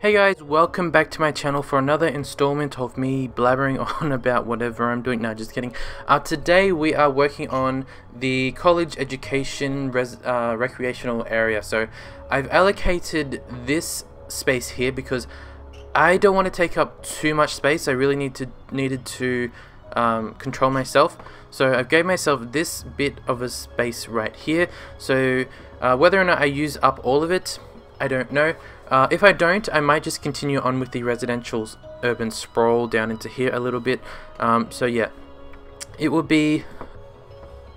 Hey guys, welcome back to my channel for another installment of me blabbering on about whatever I'm doing. No, just kidding. Today we are working on the college education recreational area. So I've allocated this space here because I don't want to take up too much space. I really needed to control myself. So I've gave myself this bit of a space right here. So whether or not I use up all of it, I don't know. If I don't, I might just continue on with the residential's urban sprawl down into here a little bit. So yeah, it will be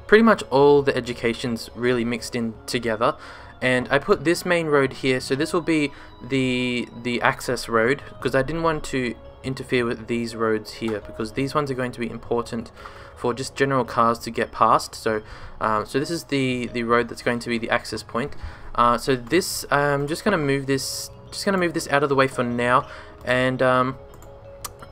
pretty much all the educations really mixed in together. And I put this main road here, so this will be the access road, because I didn't want to interfere with these roads here, because these ones are going to be important for just general cars to get past. So so this is the road that's going to be the access point. So this, I'm just gonna move this out of the way for now. And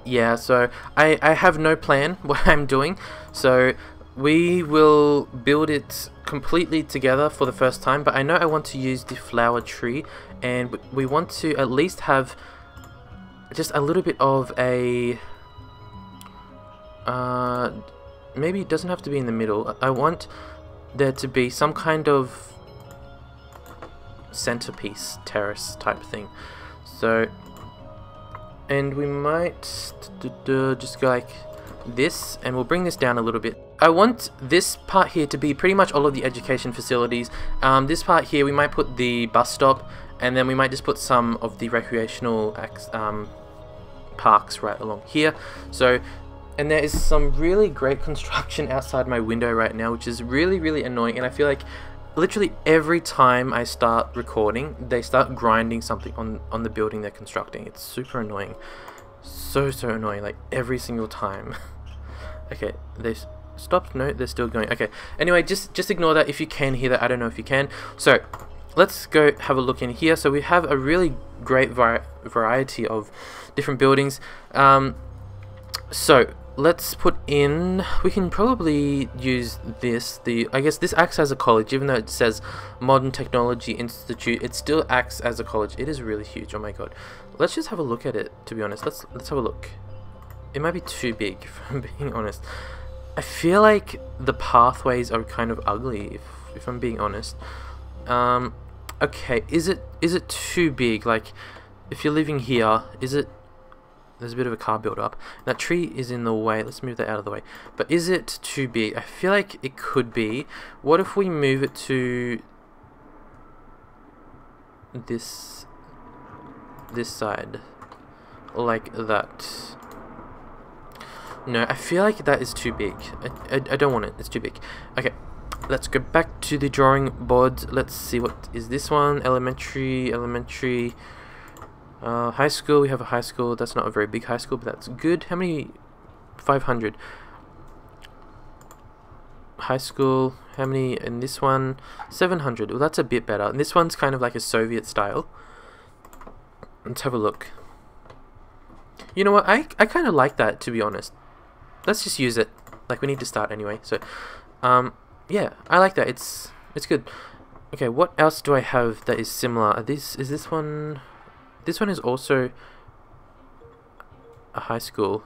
yeah, so I have no plan what I'm doing, so we will build it completely together for the first time. But I know I want to use the flower tree, and we want to at least have just a little bit of a maybe it doesn't have to be in the middle. I want there to be some kind of centerpiece terrace type thing. So, and we might just go like this, and we'll bring this down a little bit. I want this part here to be pretty much all of the education facilities. This part here we might put the bus stop, and then we might just put some of the recreational parks right along here. So, and there is some really great construction outside my window right now, which is really annoying. And I feel like literally every time I start recording, they start grinding something on the building they're constructing. It's super annoying, so annoying, like every single time. Okay, they stopped. No, they're still going. Okay, anyway, just ignore that if you can hear that. I don't know if you can. So let's go have a look in here. So we have a really great variety of different buildings. So let's put in, we can probably use this, I guess this acts as a college, even though it says Modern Technology Institute, it still acts as a college. It is really huge, oh my god. Let's just have a look at it, to be honest. Let's have a look. It might be too big, if I'm being honest. I feel like the pathways are kind of ugly, if I'm being honest. Okay, is it too big? Like, if you're living here, is it? There's a bit of a car build up. That tree is in the way. Let's move that out of the way. But is it too big? I feel like it could be. What if we move it to this side, like that? No, I feel like that is too big. I don't want it. It's too big. Okay. Let's go back to the drawing board. Let's see, what is this one? Elementary, high school. We have a high school. That's not a very big high school, but that's good. How many? 500. High school. How many in this one? 700. Well, that's a bit better. And this one's kind of like a Soviet style. Let's have a look. You know what? I kind of like that, to be honest. Let's just use it. Like, we need to start anyway. So, yeah, I like that. It's good. Okay, what else do I have that is similar? Is this one? This one is also a high school.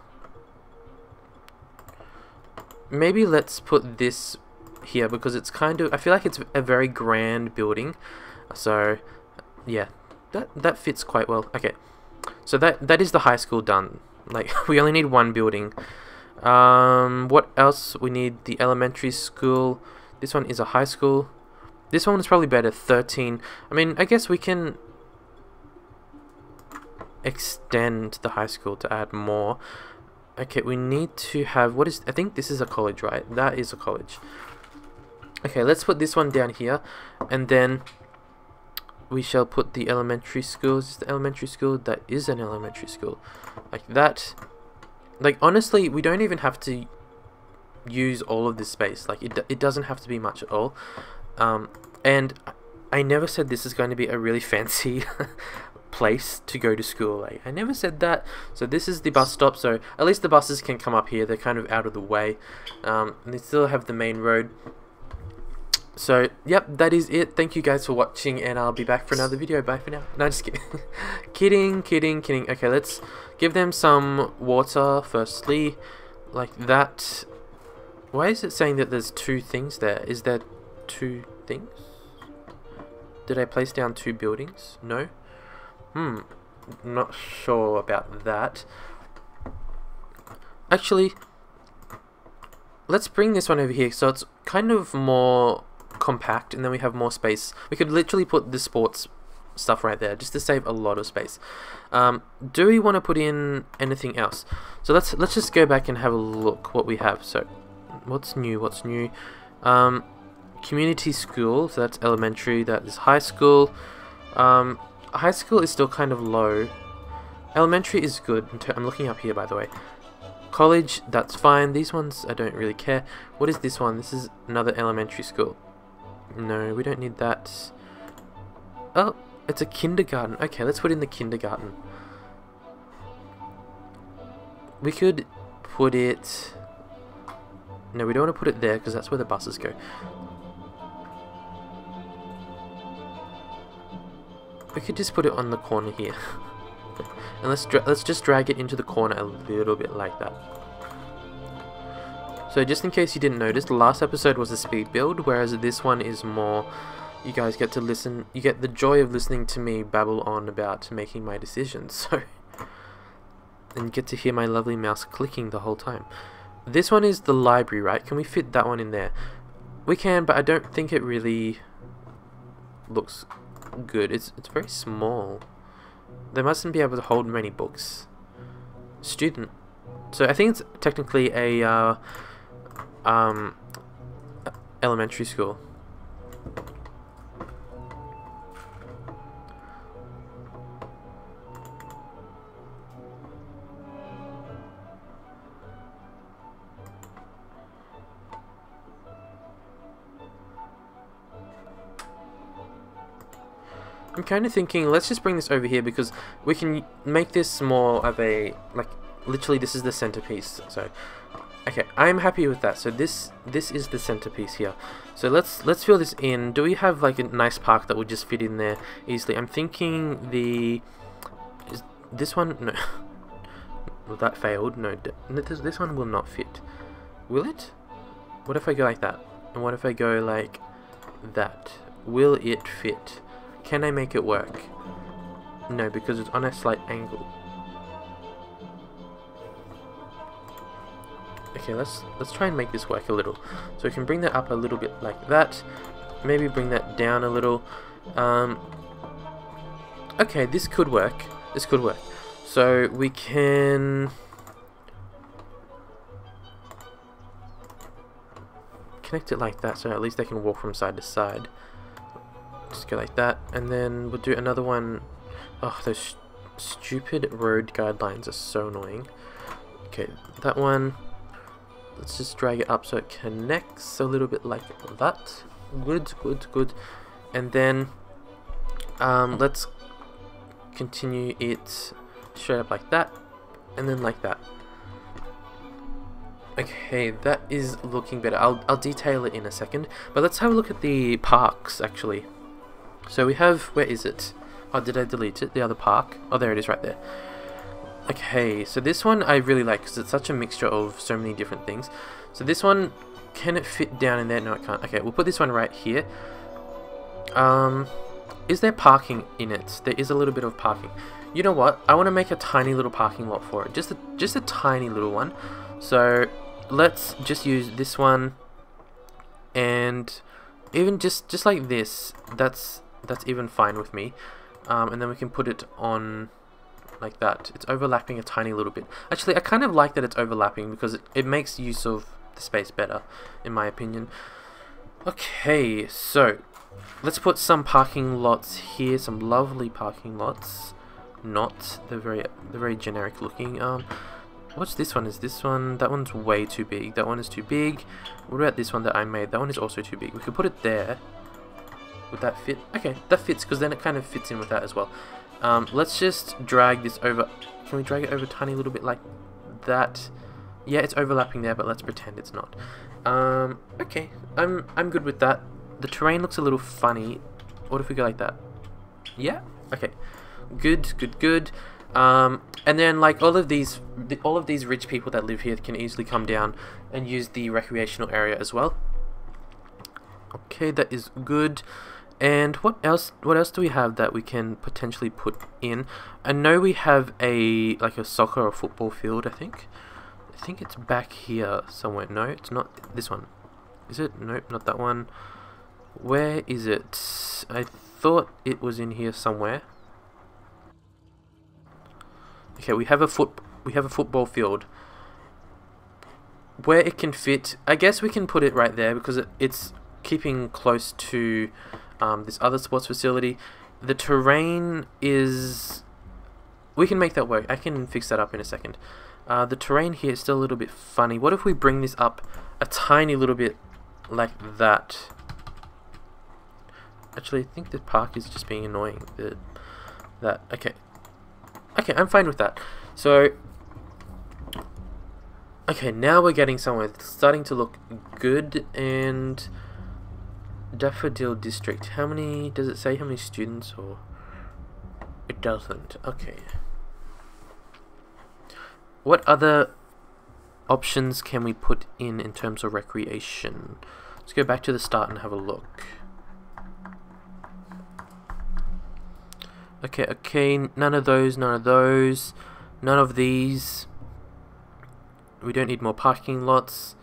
Maybe let's put this here, because it's kind of, I feel like it's a very grand building. So yeah, that fits quite well. Okay, so that is the high school done. Like, we only need one building. What else? We need the elementary school. This one is a high school. This one is probably better, 13. I mean, I guess we can extend the high school to add more. Okay, we need to have, what is, I think this is a college, right? That is a college. Okay, let's put this one down here, and then we shall put the elementary school. Is this the elementary school? That is an elementary school. Like that. Like, honestly, we don't even have to use all of this space. Like, it doesn't have to be much at all. And I never said this is going to be a really fancy place to go to school. Like, I never said that. So this is the bus stop, so at least the buses can come up here. They're kind of out of the way. And they still have the main road. So, yep, that is it. Thank you guys for watching, and I'll be back for another video. Bye for now. No, just kidding. Kidding. Okay, let's give them some water, firstly. Like that. Why is it saying that there's two things there? Is there two things? Did I place down two buildings? No? Not sure about that. Actually, let's bring this one over here, so it's kind of more compact, and then we have more space. We could literally put the sports stuff right there, just to save a lot of space. Do we want to put in anything else? So let's just go back and have a look what we have. So what's new? Community school, so that's elementary, that is high school. High school is still kind of low. Elementary is good. I'm looking up here, by the way. College, that's fine. These ones I don't really care. What is this one? This is another elementary school. No, we don't need that. Oh, it's a kindergarten. Okay, let's put in the kindergarten. We could put it... No, we don't want to put it there because that's where the buses go. We could just put it on the corner here. And let's just drag it into the corner a little bit like that. So just in case you didn't notice, the last episode was a speed build, whereas this one is more, you guys get to listen, you get the joy of listening to me babble on about making my decisions, so, and get to hear my lovely mouse clicking the whole time. This one is the library, right? Can we fit that one in there? We can, but I don't think it really looks good. It's very small. They mustn't be able to hold many books. Student. So I think it's technically a elementary school. I'm kind of thinking, let's just bring this over here because we can make this more of a, like, literally this is the centerpiece. So, okay, I'm happy with that. So this is the centerpiece here. So let's fill this in. Do we have like a nice park that will just fit in there easily? I'm thinking is this one, no. Well, that failed. No, this one will not fit. Will it? What if I go like that? And what if I go like that? Will it fit? Can I make it work? No, because it's on a slight angle. Okay, let's try and make this work a little. So we can bring that up a little bit like that. Maybe bring that down a little. Okay, this could work. This could work. So we can... connect it like that so at least they can walk from side to side. Just go like that, and then we'll do another one. Oh, those stupid road guidelines are so annoying. Okay, that one. Let's just drag it up so it connects a little bit like that. Good. And then let's continue it straight up like that, and then like that. Okay, that is looking better. I'll detail it in a second, but let's have a look at the parks actually. So we have, where is it? Oh, did I delete it? The other park? Oh, there it is right there. Okay, so this one I really like because it's such a mixture of so many different things. So this one, can it fit down in there? No, it can't. Okay, we'll put this one right here. Is there parking in it? There is a little bit of parking. You know what? I want to make a tiny little parking lot for it. Just a tiny little one. So let's just use this one. And even just like this, that's even fine with me. And then we can put it on like that. It's overlapping a tiny little bit. Actually, I kind of like that it's overlapping because it makes use of the space better, in my opinion. Okay, so let's put some parking lots here, some lovely parking lots. Not the very generic looking. What's this one? Is this one? That one's way too big. That one is too big. What about this one that I made? That one is also too big. We could put it there. Would that fit? Okay, that fits because then it kind of fits in with that as well. Let's just drag this over. Can we drag it over a tiny little bit like that? Yeah, it's overlapping there, but let's pretend it's not. Okay, I'm good with that. The terrain looks a little funny. What if we go like that? Yeah? Okay. Good, good, good. And then like all of these rich people that live here can easily come down and use the recreational area as well. Okay, that is good. And what else do we have that we can potentially put in? I know we have a soccer or football field, I think. I think it's back here somewhere. No, it's not this one. Is it? Nope, not that one. Where is it? I thought it was in here somewhere. Okay, we have a football field. Where it can fit, I guess we can put it right there because it's keeping close to this other sports facility. The terrain is... we can make that work. I can fix that up in a second. The terrain here is still a little bit funny. What if we bring this up a tiny little bit like that? Actually, I think the park is just being annoying. Okay, I'm fine with that. So, okay, now we're getting somewhere. It's starting to look good. And Daffodil District. How many, does it say how many students or? It doesn't. Okay. What other options can we put in terms of recreation? Let's go back to the start and have a look. Okay, okay, none of those, none of these. We don't need more parking lots.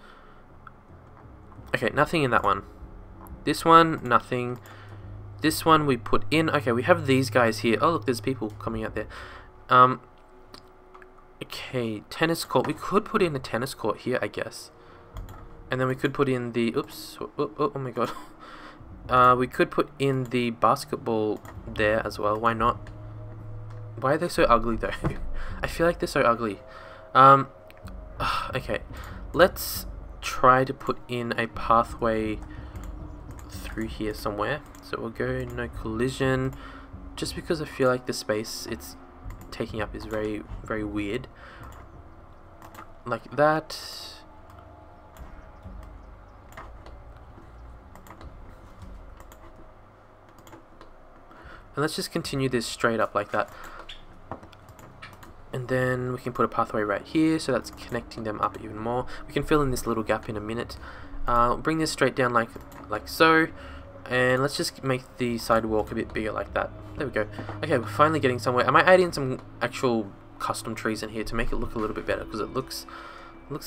Okay, nothing in that one. This one, nothing. This one we put in. Okay, we have these guys here. Oh, look, there's people coming out there. Okay, tennis court. We could put in a tennis court here, I guess. And then we could put in the... oops. Oh my god. We could put in the basketball there as well. Why not? Why are they so ugly though? I feel like they're so ugly. Okay, let's try to put in a pathway through here somewhere. So we'll go no collision, just because I feel like the space it's taking up is very, very weird. Like that. And let's just continue this straight up like that. And then we can put a pathway right here, so that's connecting them up even more. We can fill in this little gap in a minute. Bring this straight down like so. And let's just make the sidewalk a bit bigger like that. There we go. Okay, we're finally getting somewhere. I might add in some actual custom trees in here to make it look a little bit better, because it looks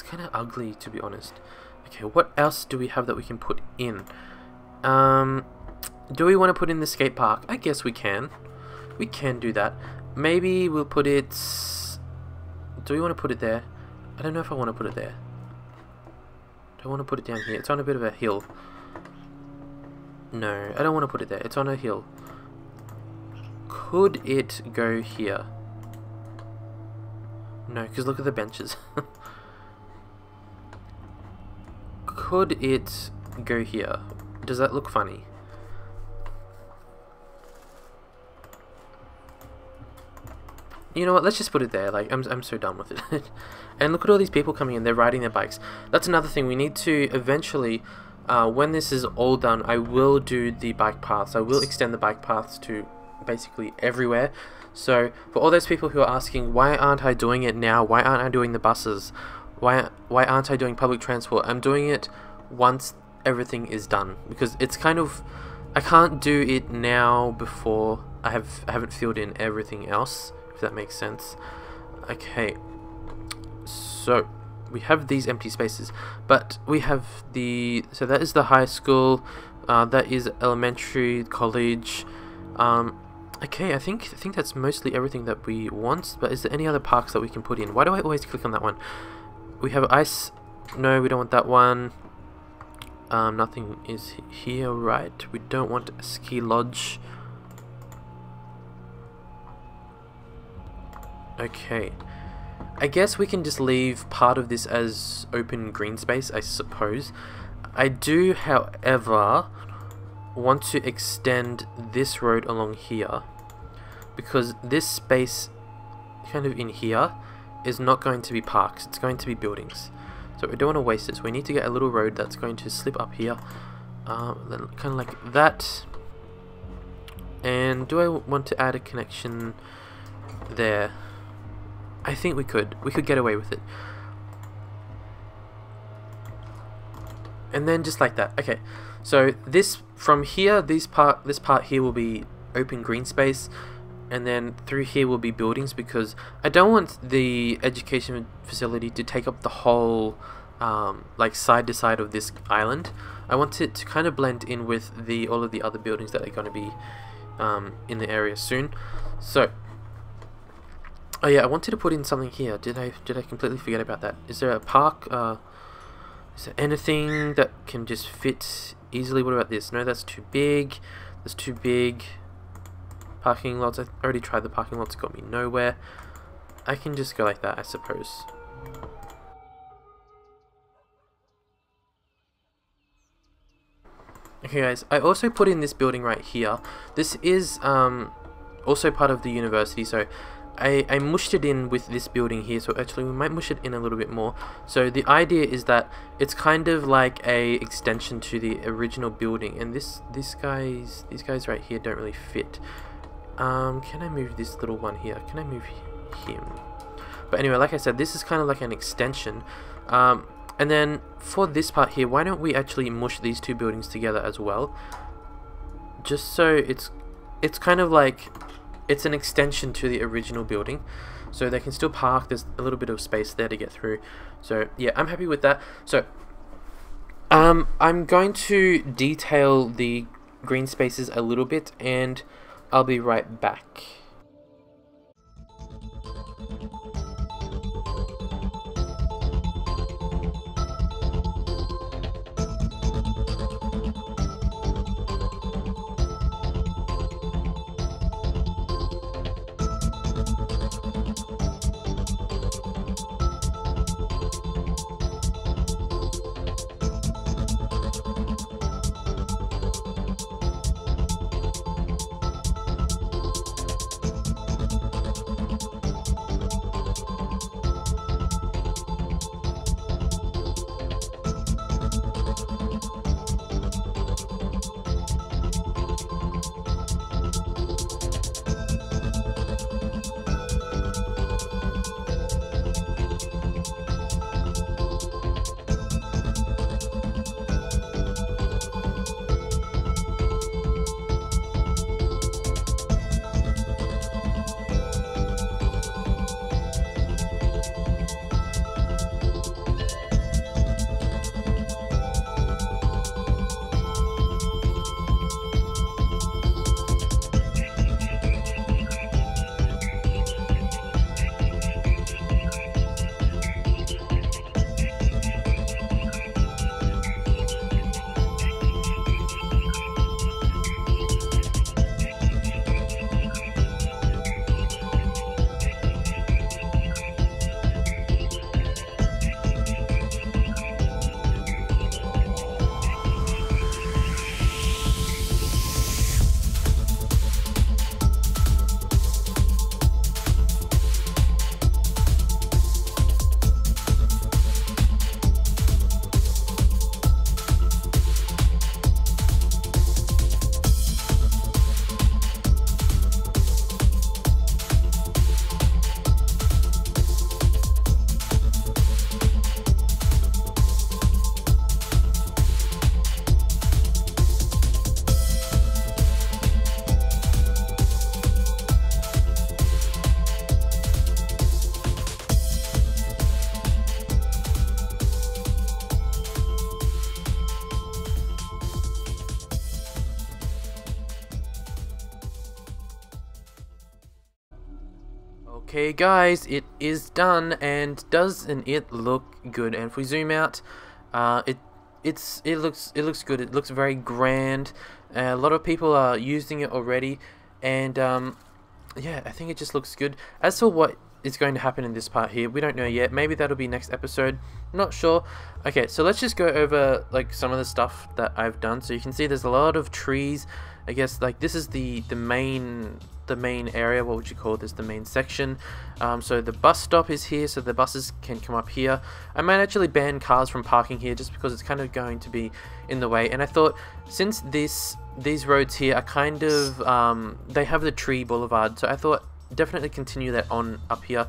kind of ugly, to be honest. Okay, what else do we have that we can put in? Do we want to put in the skate park? I guess we can. We can do that. Maybe we'll put it... do we want to put it there? I don't know if I want to put it there. I want to put it down here. It's on a bit of a hill. No, I don't want to put it there. It's on a hill. Could it go here? No, because look at the benches. Could it go here? Does that look funny? You know what, let's just put it there. Like, I'm so done with it. And look at all these people coming in. They're riding their bikes. That's another thing. We need to eventually, when this is all done, I will do the bike paths. I will extend the bike paths to basically everywhere. So, for all those people who are asking, why aren't I doing it now? Why aren't I doing the buses? Why aren't I doing public transport? I'm doing it once everything is done. Because it's kind of... I can't do it now before I haven't filled in everything else. If that makes sense. Okay, so we have these empty spaces, but we have the, so that is the high school, that is elementary, college. Okay, I think that's mostly everything that we want, but is there any other parks that we can put in? Why do I always click on that one? We have ice, no, we don't want that one. Nothing is here, right? We don't want a ski lodge. Okay, I guess we can just leave part of this as open green space, I suppose. I do, however, want to extend this road along here, because this space kind of in here is not going to be parks, it's going to be buildings. So we don't want to waste this. We need to get a little road that's going to slip up here Then kind of like that. And do I want to add a connection there? I think we could. We could get away with it. And then just like that. Okay. So this from here, this part here will be open green space, and then through here will be buildings, because I don't want the education facility to take up the whole like side to side of this island. I want it to kind of blend in with the all of the other buildings that are going to be in the area soon. So, oh yeah, I wanted to put in something here. Did I completely forget about that? Is there a park? Is there anything that can just fit easily? What about this? No, that's too big. That's too big. Parking lots. I already tried the parking lots. Got me nowhere. I can just go like that, I suppose. Okay guys, I also put in this building right here. This is also part of the university, so I mushed it in with this building here, so actually we might mush it in a little bit more. So the idea is that it's kind of like a extension to the original building, and these guys right here don't really fit. Can I move this little one here? Can I move him? But anyway, like I said, this is kind of like an extension. And then for this part here, why don't we actually mush these two buildings together as well? Just so it's kind of like it's an extension to the original building, so they can still park. There's a little bit of space there to get through. So yeah, I'm happy with that. So I'm going to detail the green spaces a little bit, and I'll be right back. Okay guys, it is done, and doesn't it look good? And if we zoom out, it looks good. It looks very grand. A lot of people are using it already, and yeah, I think it just looks good. As for what is going to happen in this part here, we don't know yet. Maybe that'll be next episode. Not sure. Okay, so let's just go over like some of the stuff that I've done. So you can see there's a lot of trees. I guess like this is the main the main area, what would you call this, the main section. So the bus stop is here, so the buses can come up here. I might actually ban cars from parking here just because it's kind of going to be in the way. And I thought, since these roads here are kind of, they have the tree boulevard, so I thought definitely continue that on up here.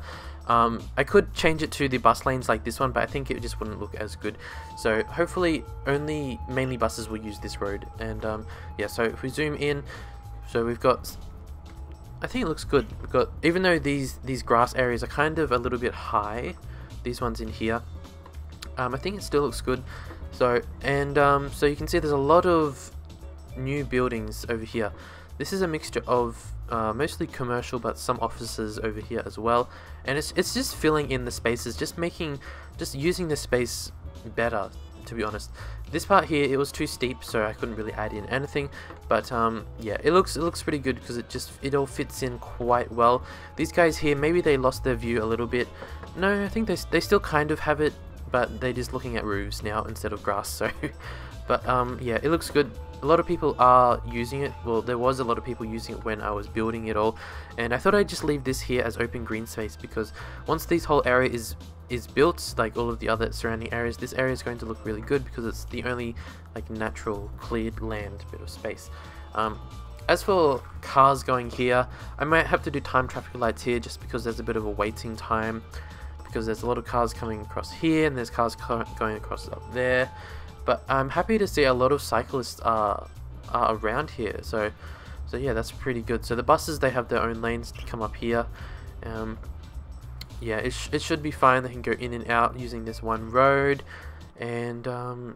I could change it to the bus lanes like this one, but I think it just wouldn't look as good. So hopefully mainly buses will use this road. And yeah, so if we zoom in, so we've got, I think it looks good. We've got, even though these grass areas are kind of a little bit high, these ones in here, I think it still looks good. So, and so you can see there's a lot of new buildings over here. This is a mixture of mostly commercial, but some offices over here as well. And it's just filling in the spaces, just using the space better, to be honest. This part here, it was too steep, so I couldn't really add in anything. But yeah, it looks pretty good because it all fits in quite well. These guys here, maybe they lost their view a little bit. No, I think they still kind of have it, but they're just looking at roofs now instead of grass. So, but yeah, it looks good. A lot of people are using it. Well, there was a lot of people using it when I was building it all, and I thought I'd just leave this here as open green space, because once this whole area is built, like all of the other surrounding areas, this area is going to look really good because it's the only like natural cleared land bit of space. As for cars going here, I might have to do time traffic lights here just because there's a bit of a waiting time, because there's a lot of cars coming across here and there's cars going across up there. But I'm happy to see a lot of cyclists are around here, so yeah, that's pretty good. So the buses, they have their own lanes to come up here. Yeah, it should be fine. They can go in and out using this one road. And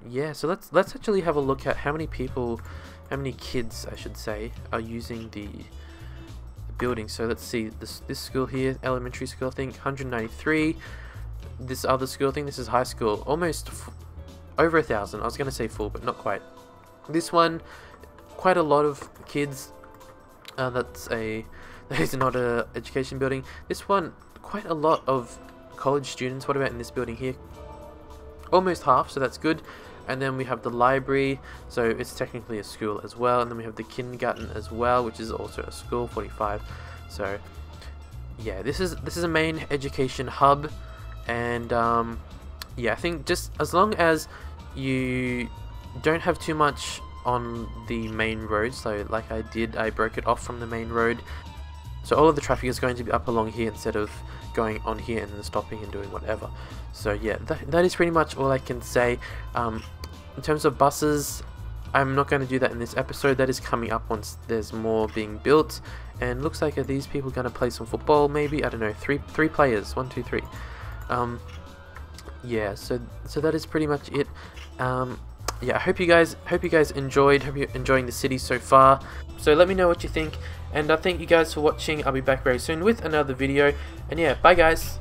yeah, so let's actually have a look at how many kids, I should say, are using the building. So let's see, this school here, elementary school, I think 193. This other school, I think this is high school, almost over 1,000. I was going to say full, but not quite. This one, quite a lot of kids. That is not a education building. This one, quite a lot of college students. What about in this building here? Almost half, so that's good. And then we have the library, so it's technically a school as well. And then we have the kindergarten as well, which is also a school, 45. So yeah, this is a main education hub. And yeah, I think just as long as you don't have too much on the main road, so like I did, I broke it off from the main road, so all of the traffic is going to be up along here instead of going on here and then stopping and doing whatever. So yeah, that is pretty much all I can say. In terms of buses, I'm not going to do that in this episode. That is coming up once there's more being built. And looks like, are these people going to play some football maybe? I don't know, three players, 1, 2, 3. Yeah, so that is pretty much it. Yeah, I hope you guys enjoyed. Hope you're enjoying the city so far. So let me know what you think, and I thank you guys for watching. I'll be back very soon with another video, and yeah, bye guys.